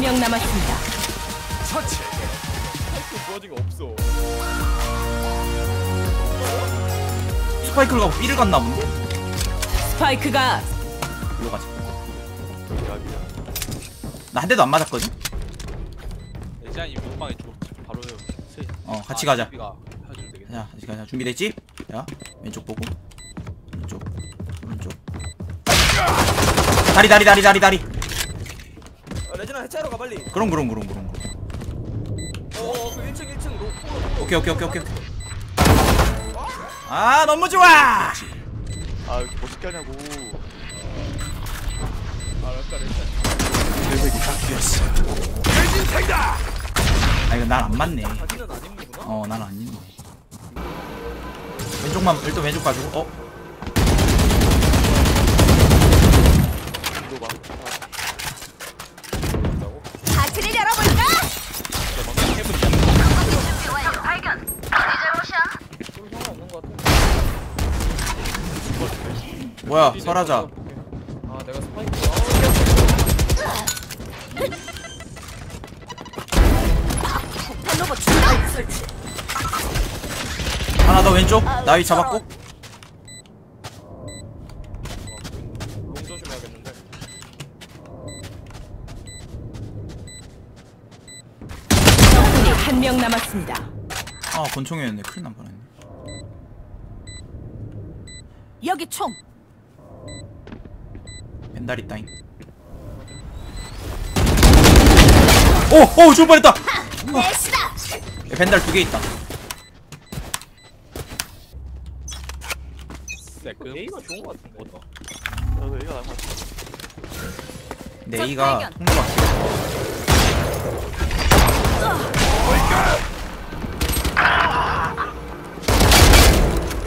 명 남았습니다. 처치. 부하지가 없어. 스파이크를 가고 B를 갔나 본데? 스파이크가 이로 가자. 나 한 대도 안 맞았거든. 레지안이 몸빵에 바로 세. 같이 가자. 야, 같이 가자. 준비됐지? 야, 왼쪽 보고. 왼쪽. 오른쪽. 다리. 레지나 해체하러 가 빨리. 그럼. 그 1층 로프. 오케이. 아 너무 좋아. 아 왜 이렇게 멋있게 하냐고. 알았다 레지나. 레벨이 바뀌었어. 레진 생다. 아 이거 난 안 맞네. 난 안 있네. 왼쪽만 일단 왼쪽 가지고 길을 열어볼까? 발견! 네 잘못이야? 뭐야 설하자. 아 내가 스파이크 하나 더 왼쪽? 나위 잡았고? 한 명 남았습니다. 아 권총이었네. 큰일 날 뻔했네. 여기 총. 벤다리 따잉. 오! 죽을 뻔했다. 벤달 2개 있다. 네이가 좋은 것 같은데. 네이가 통로가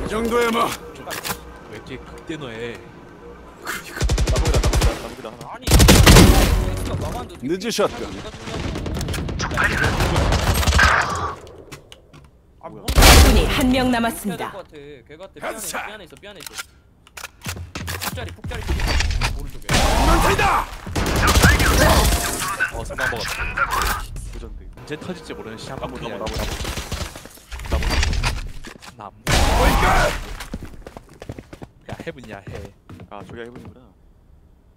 이 정도야 뭐. 왠지 극대노에. 그러니까. 나무기다 하나. 아니. 늦은 샷건. 적군이 한 명 남았습니다. 뼈 안에 있어. 폭자리. 오른쪽에. 난타이다. 순간 먹었다. 이제 터질지 모르는 시간 바꾸네. 나무. 야 해븐이야 해. 아 저게 해븐이구나.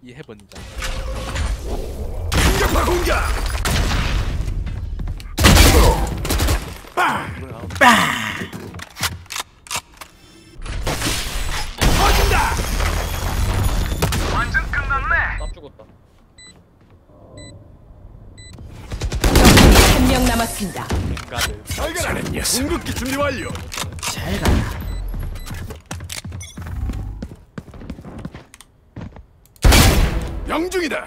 이 해븐이다. 공격! 빵! 터진다! 완전 끝났네. 나 죽었다. 남았습니다. 잘가라는 녀석. 공격기 준비 완료. 잘가. 명중이다.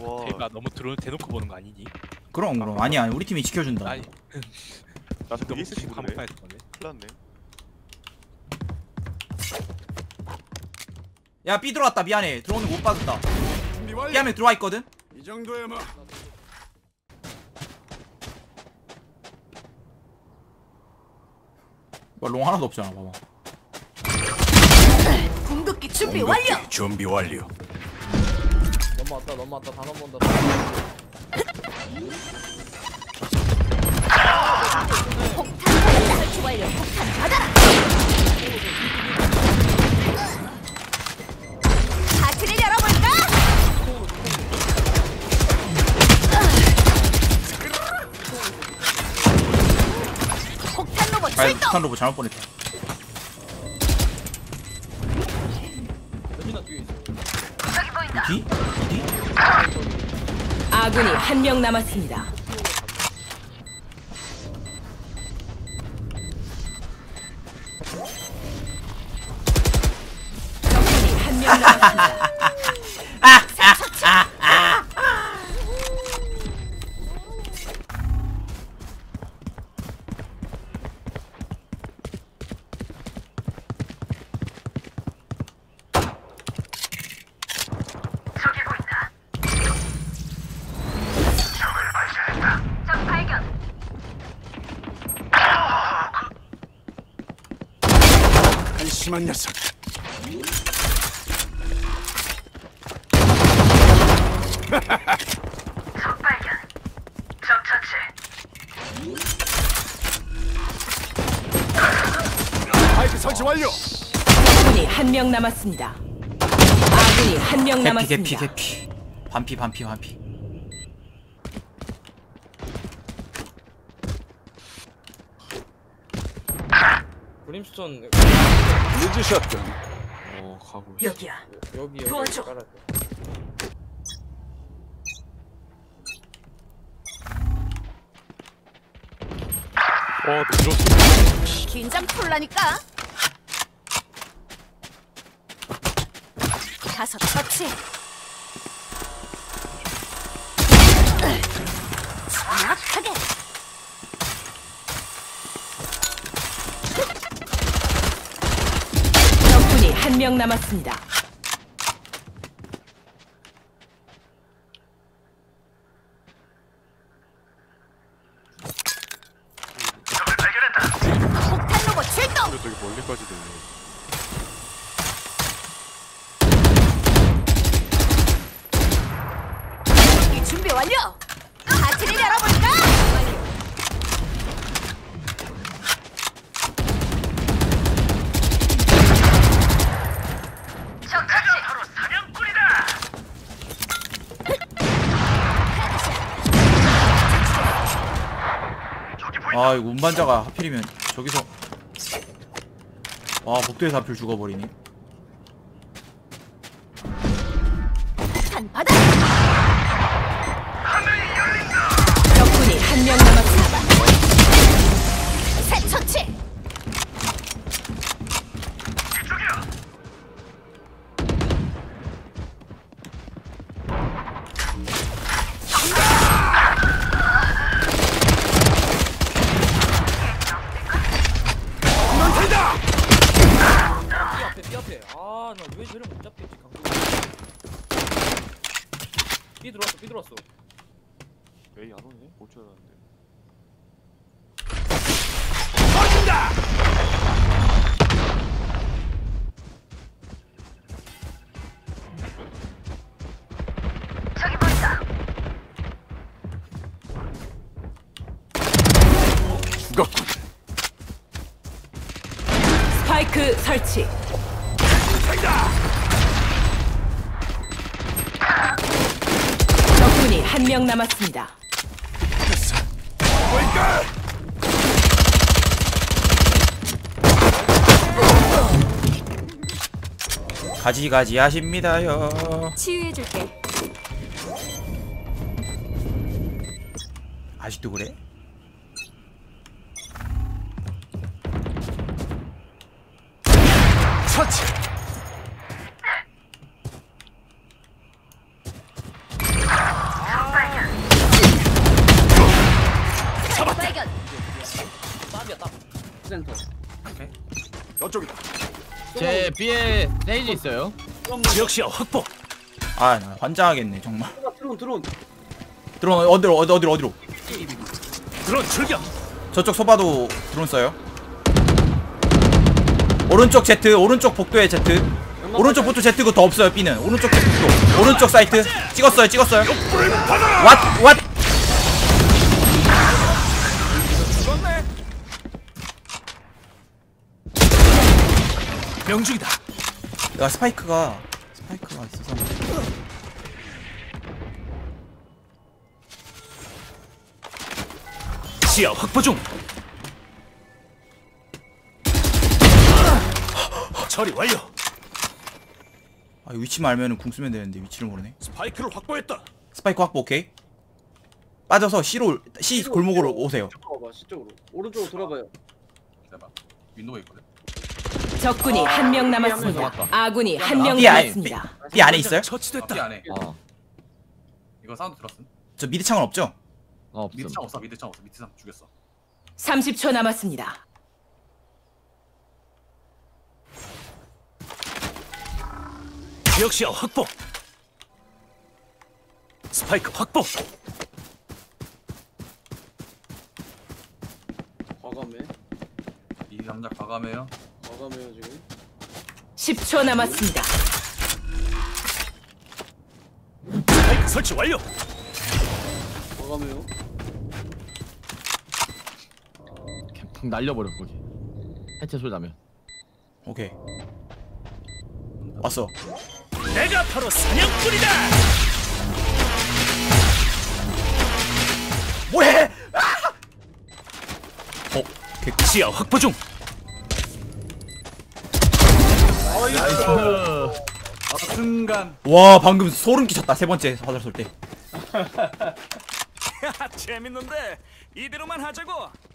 와. 제가 너무 대놓고 보는 거 아니니? 그럼. 아니야. 우리 팀이 지켜준다. 아니. 나 너무 있으시고 한번 파야 될 건데. 큰일났네. 야 B 들어왔다. 미안해. 들어오는 거 못 받았다. B 하면 들어와 있거든. 이 정도야 뭐. 롱 하나도 없잖아. 봐봐. 공격기 준비 완료. 넘어왔다. 다 넘어온다. 폭탄 설치 완료. 폭탄 받아라. 파티를 열어볼까? 폭탄 로봇 잘못 보냈다. 어디? 아군이 한 명 남았습니다. 적군이 한 명 남았습니다. 한심한 녀석. 적 발견. 적 처치. 파이프 설치 완료. 아군이 한 명 남았습니다. 아군이 한 명 남았습니다. 개피. 반피. 브림스톤 유즈 샷건. 오, 가고 있어. 여기야. 여기 도와줘. 깔아줘. 와, 들었어. 긴장 풀라니까. 다섯 터치. 정확하게. 적군이 한 명 남았습니다. 적을 발견했다. 폭탄 로봇 출동. 근데 되게 멀리까지 되네. 준비 완료! 파티를 열어볼까? 적 타격 바로 사냥꾼이다! 아, 이거 운반자가 하필이면 저기서 아, 복도에서 하필 죽어버리니? 스파이크 설치. 적군이 한 명 남았습니다. 됐어. 가지가지 하십니다요. 치유해줄게. 아직도 그래? 저쪽이다. 제 B에 레이지 있어요. 지역시야 확보. 아, 나 환장하겠네 정말. 드론 어디로? 드론 출격. 저쪽 소바도 드론 써요. 오른쪽 Z, 오른쪽 복도에 Z. 오른쪽 복도 Z고 더 없어요. B는 오른쪽 복도. 오른쪽 사이트 찍었어요. 왓. 명중이다. 야, 스파이크가 있어서. 시야 확보 중. 처리 완료. 아, 위치만 알면은 궁 쓰면 되는데 위치를 모르네. 스파이크를 확보했다. 스파이크 확보 오케이. 빠져서 C 골목으로 오세요. 시쪽으로. 오른쪽으로 돌아봐요. 기다봐. 윈도우에 있거든. 적군이 한 명 남았습니다. 아군이 한 명 남았습니다. B 안에 있어요? 처치됐다. B 안에. 이거 사운드 들었음? 저 미드 창은 없죠? 없음. 미드 창 없어. 미드 창 죽였어. 30초 남았습니다. 지역시야 확보. 스파이크 확보. 과감해. 이 남자 과감해요. 과감해요 지금. 10초 남았습니다. 스파이크 설치 완료. 뭐가며요? 캠팡 날려버려 거기. 해체 소리 나면. 오케이. 왔어. 내가 바로 사냥꾼이다. 뭐해? 아! 시야 확보 중. 나이스. 순간. 와 방금 소름 끼쳤다. 세 번째 화살 쏠 때. 재밌는데 이대로만 하자고.